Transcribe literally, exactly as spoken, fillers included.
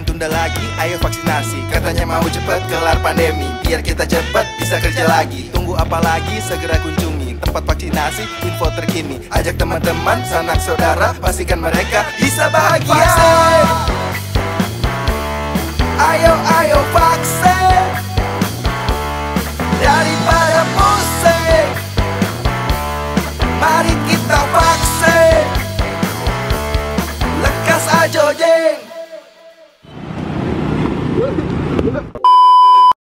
jangan tunda lagi, ayo vaksinasi. Katanya mau cepet kelar pandemi, biar kita cepet bisa kerja lagi. Tunggu apa lagi, segera kunjungi tempat vaksinasi, info terkini. Ajak teman-teman, sanak saudara, pastikan mereka bisa bahagia. Vaksin. Ayo, ayo vaksin.